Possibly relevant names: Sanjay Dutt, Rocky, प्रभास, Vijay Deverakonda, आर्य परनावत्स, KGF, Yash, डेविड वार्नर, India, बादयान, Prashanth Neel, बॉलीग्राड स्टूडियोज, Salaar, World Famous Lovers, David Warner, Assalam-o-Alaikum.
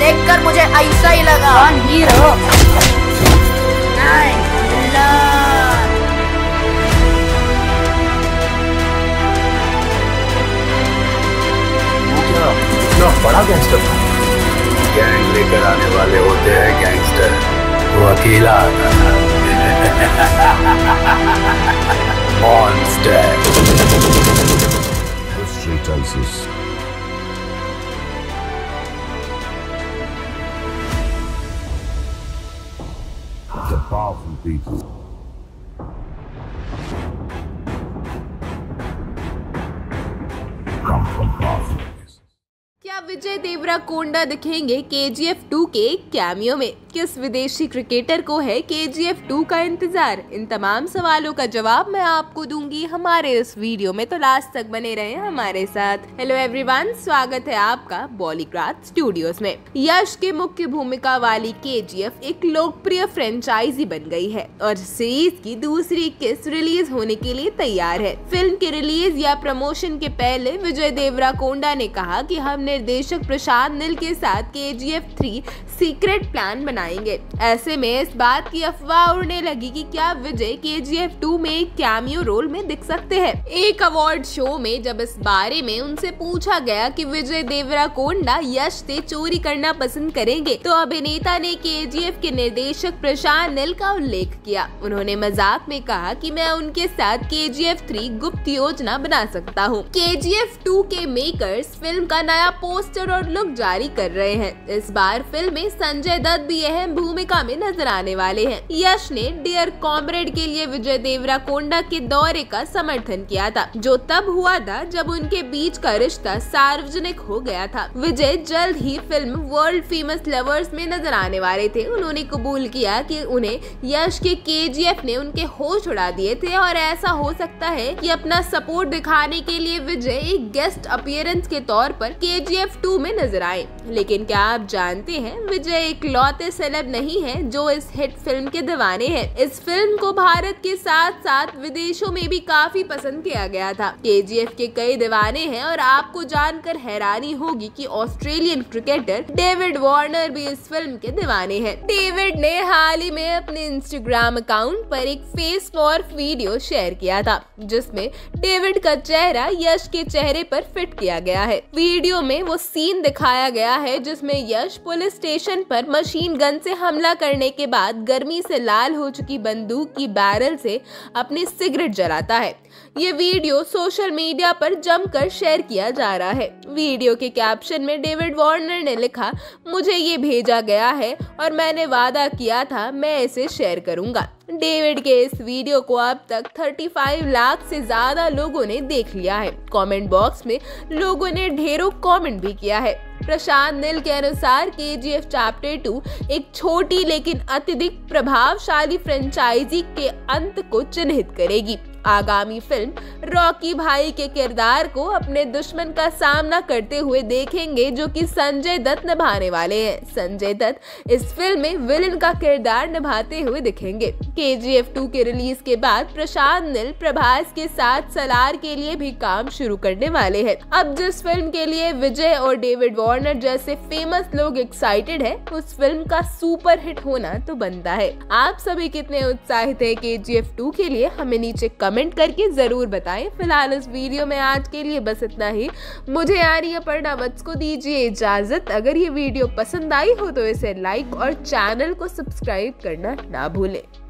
देखकर मुझे ऐसा ही लगा कौन हीरो। इतना बड़ा गैंगस्टर था। गैंग लेकर आने वाले होते हैं गैंगस्टर, वो अकेला आता था। Monster. The powerful people. Come from powerful places. क्या विजय देवराकोंडा दिखेंगे KGF 2 के कैमियो में? किस विदेशी क्रिकेटर को है KGF 2 का इंतजार? इन तमाम सवालों का जवाब मैं आपको दूंगी हमारे इस वीडियो में, तो लास्ट तक बने रहें हमारे साथ। हेलो एवरीवन, स्वागत है आपका बॉलीग्राड स्टूडियोज में। यश के मुख्य भूमिका वाली KGF एक लोकप्रिय फ्रेंचाइजी बन गई है और सीरीज की दूसरी किस्त रिलीज होने के लिए तैयार है। फिल्म के रिलीज या प्रमोशन के पहले विजय देवराकोंडा ने कहा कि हम निर्देशक प्रशांत नील के साथ KGF 3 सीक्रेट प्लान बनाए। ऐसे में इस बात की अफवाह उड़ने लगी कि क्या विजय KGF 2 में एक कैमियो रोल में दिख सकते हैं। एक अवार्ड शो में जब इस बारे में उनसे पूछा गया कि विजय देवराकोंडा यश से चोरी करना पसंद करेंगे, तो अभिनेता ने KGF के निर्देशक प्रशांत नील का उल्लेख किया। उन्होंने मजाक में कहा कि मैं उनके साथ KGF 3 गुप्त योजना बना सकता हूँ। KGF 2 के मेकर्स फिल्म का नया पोस्टर और लुक जारी कर रहे हैं। इस बार फिल्म में संजय दत्त भी अहम भूमिका में नजर आने वाले हैं। यश ने डियर कॉमरेड के लिए विजय देवराकोंडा के दौरे का समर्थन किया था, जो तब हुआ था जब उनके बीच का रिश्ता सार्वजनिक हो गया था। विजय जल्द ही फिल्म वर्ल्ड फेमस लवर्स में नजर आने वाले थे। उन्होंने कबूल किया कि उन्हें यश के KGF ने उनके होश उड़ा दिए थे और ऐसा हो सकता है कि अपना सपोर्ट दिखाने के लिए विजय एक गेस्ट अपीयरेंस के तौर पर KGF 2 में नजर आए। लेकिन क्या आप जानते हैं, विजय एक लौते सेलेब नहीं है जो इस हिट फिल्म के दीवाने हैं। इस फिल्म को भारत के साथ साथ विदेशों में भी काफी पसंद किया गया था। KGF के कई दीवाने हैं और आपको जानकर हैरानी होगी कि ऑस्ट्रेलियन क्रिकेटर डेविड वार्नर भी इस फिल्म के दीवाने हैं। डेविड ने हाल ही में अपने इंस्टाग्राम अकाउंट पर एक फेस मॉर्फ वीडियो शेयर किया था, जिसमे डेविड का चेहरा यश के चेहरे पर फिट किया गया है। वीडियो में वो सीन दिखाया गया है जिसमे यश पुलिस स्टेशन पर मशीन गन से हमला करने के बाद गर्मी से लाल हो चुकी बंदूक की बैरल से अपने सिगरेट जलाता है। ये वीडियो सोशल मीडिया पर जमकर शेयर किया जा रहा है। वीडियो के कैप्शन में डेविड वार्नर ने लिखा, मुझे ये भेजा गया है और मैंने वादा किया था मैं इसे शेयर करूंगा। डेविड के इस वीडियो को अब तक 35 लाख से ज्यादा लोगों ने देख लिया है। कमेंट बॉक्स में लोगों ने ढेरों कमेंट भी किया है। प्रशांत नील के अनुसार KGF चैप्टर 2 एक छोटी लेकिन अत्यधिक प्रभावशाली फ्रेंचाइजी के अंत को चिन्हित करेगी। आगामी फिल्म रॉकी भाई के किरदार को अपने दुश्मन का सामना करते हुए देखेंगे, जो कि संजय दत्त निभाने वाले हैं। संजय दत्त इस फिल्म में विलन का किरदार निभाते हुए दिखेंगे। KGF 2 के रिलीज के बाद प्रशांत नील प्रभास के साथ सलार के लिए भी काम शुरू करने वाले हैं। अब जिस फिल्म के लिए विजय और डेविड वार्नर जैसे फेमस लोग एक्साइटेड है, उस फिल्म का सुपर हिट होना तो बनता है। आप सभी कितने उत्साहित है KGF 2 के लिए? हमें नीचे कमेंट करके जरूर बताएं। फिलहाल इस वीडियो में आज के लिए बस इतना ही। मुझे आर्य परनावत्स को दीजिए इजाजत। अगर ये वीडियो पसंद आई हो तो इसे लाइक और चैनल को सब्सक्राइब करना ना भूलें।